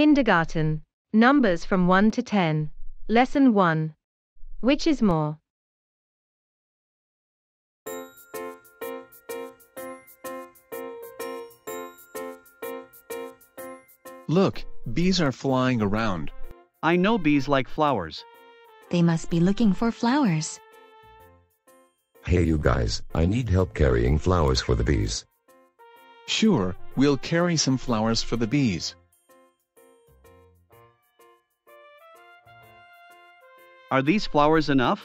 Kindergarten. Numbers from 1 to 10. Lesson 1. Which is more? Look, bees are flying around. I know bees like flowers. They must be looking for flowers. Hey you guys, I need help carrying flowers for the bees. Sure, we'll carry some flowers for the bees. Are these flowers enough?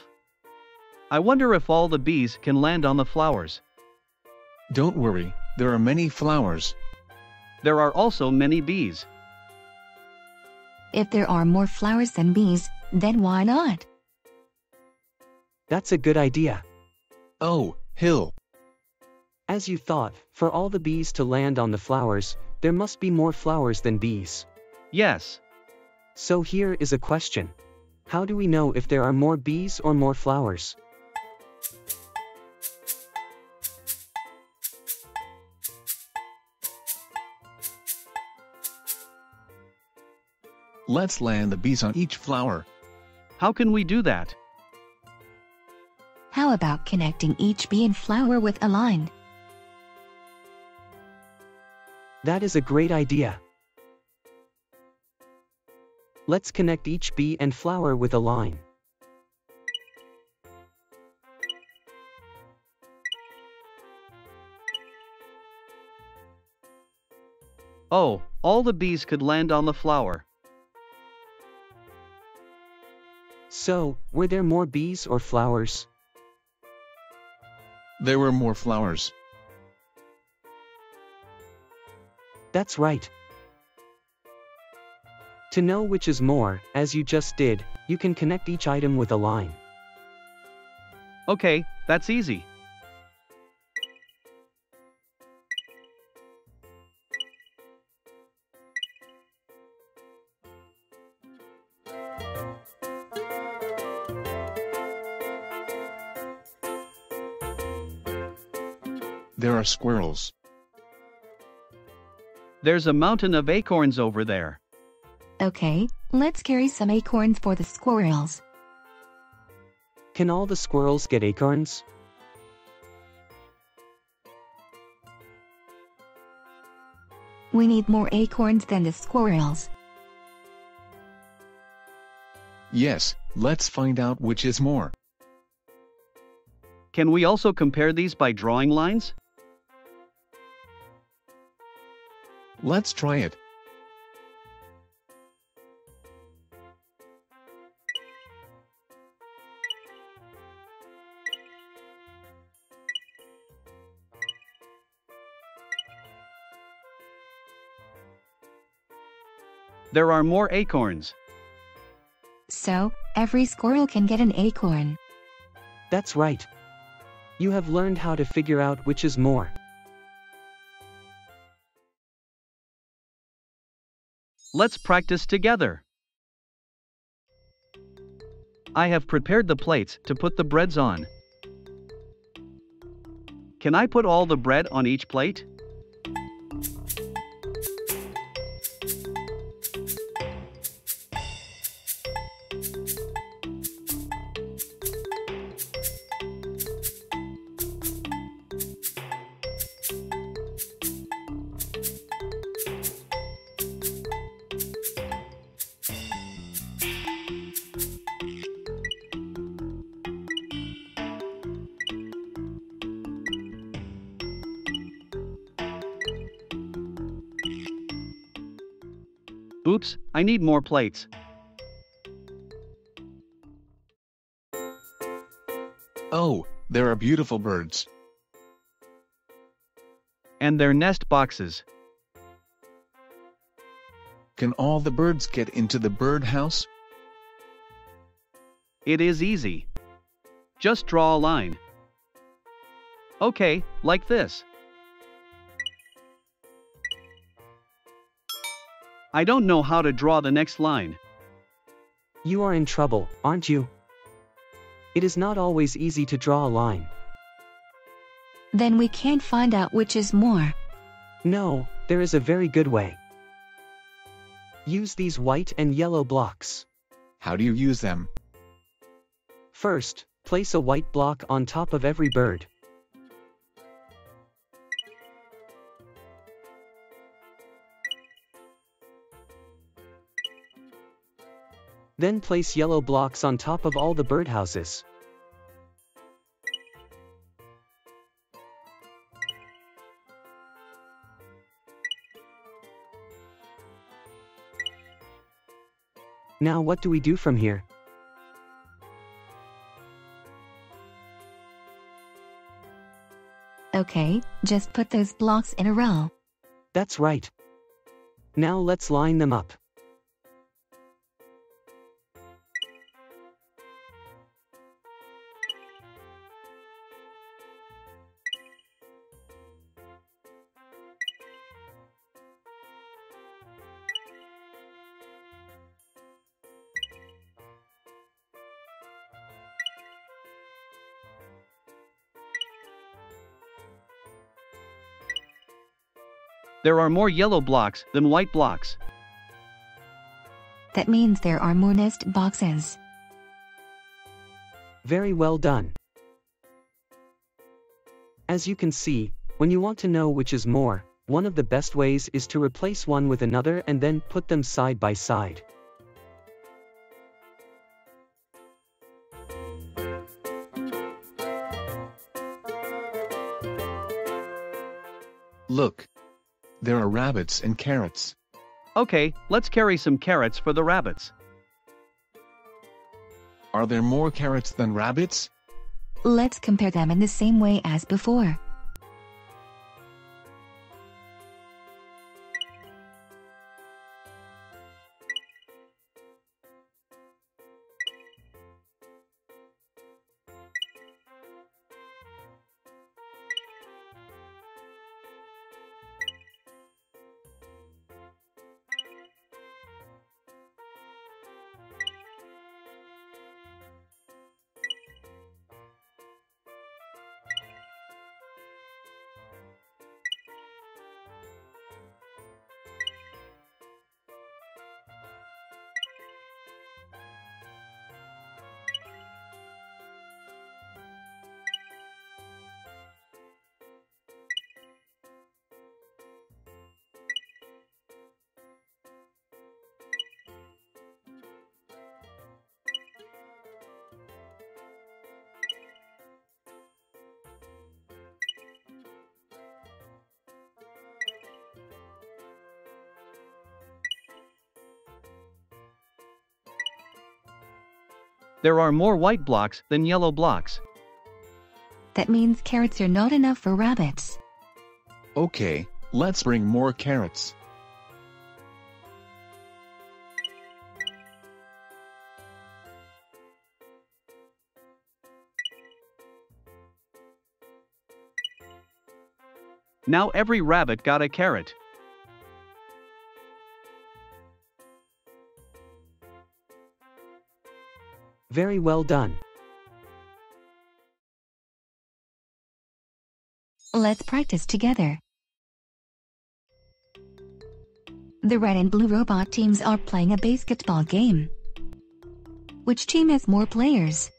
I wonder if all the bees can land on the flowers. Don't worry, there are many flowers. There are also many bees. If there are more flowers than bees, then why not? That's a good idea. Oh, Hill. As you thought, for all the bees to land on the flowers, there must be more flowers than bees. Yes. So here is a question. How do we know if there are more bees or more flowers? Let's land the bees on each flower. How can we do that? How about connecting each bee and flower with a line? That is a great idea. Let's connect each bee and flower with a line. Oh, all the bees could land on the flower. So, were there more bees or flowers? There were more flowers. That's right. To know which is more, as you just did, you can connect each item with a line. Okay, that's easy. There are squirrels. There's a mountain of acorns over there. Okay, let's carry some acorns for the squirrels. Can all the squirrels get acorns? We need more acorns than the squirrels. Yes, let's find out which is more. Can we also compare these by drawing lines? Let's try it. There are more acorns. So, every squirrel can get an acorn. That's right. You have learned how to figure out which is more. Let's practice together. I have prepared the plates to put the breads on. Can I put all the bread on each plate? Oops, I need more plates. Oh, there are beautiful birds. And their nest boxes. Can all the birds get into the birdhouse? It is easy. Just draw a line. Okay, like this. I don't know how to draw the next line. You are in trouble, aren't you? It is not always easy to draw a line. Then we can't find out which is more. No, there is a very good way. Use these white and yellow blocks. How do you use them? First, place a white block on top of every bird. Then place yellow blocks on top of all the birdhouses. Now what do we do from here? Okay, just put those blocks in a row. That's right. Now let's line them up. There are more yellow blocks than white blocks. That means there are more nest boxes. Very well done. As you can see, when you want to know which is more, one of the best ways is to replace one with another and then put them side by side. Look. There are rabbits and carrots. Okay, let's carry some carrots for the rabbits. Are there more carrots than rabbits? Let's compare them in the same way as before. There are more white blocks than yellow blocks. That means carrots are not enough for rabbits. Okay, let's bring more carrots. Now every rabbit got a carrot. Very well done. Let's practice together. The red and blue robot teams are playing a basketball game. Which team has more players?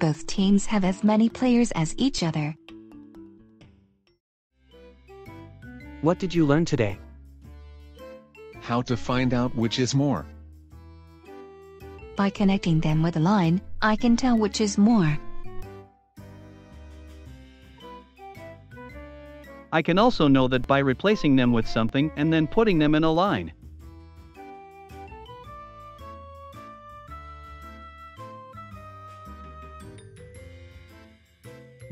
Both teams have as many players as each other. What did you learn today? How to find out which is more. By connecting them with a line, I can tell which is more. I can also know that by replacing them with something and then putting them in a line.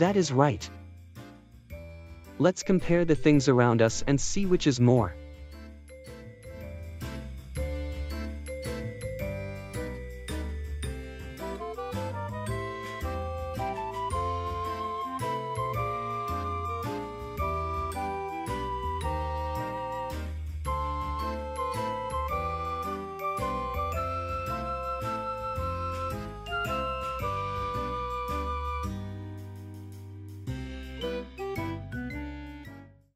That is right. Let's compare the things around us and see which is more.